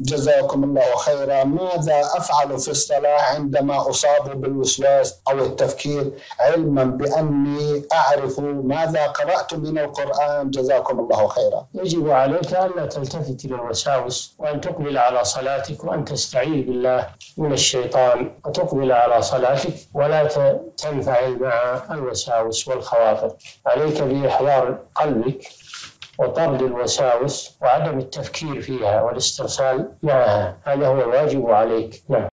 جزاكم الله خيرا. ماذا أفعل في الصلاة عندما أصاب بالوسواس أو التفكير، علما بأني أعرف ماذا قرأت من القرآن؟ جزاكم الله خيرا. يجب عليك أن لا تلتفت إلى الوساوس، وأن تقبل على صلاتك، وأن تستعيذ بالله من الشيطان، وتقبل على صلاتك ولا تنفعل مع الوساوس والخواطر. عليك بإحضار قلبك وطرد الوساوس وعدم التفكير فيها والاسترسال معها، هذا هو الواجب عليك. نعم.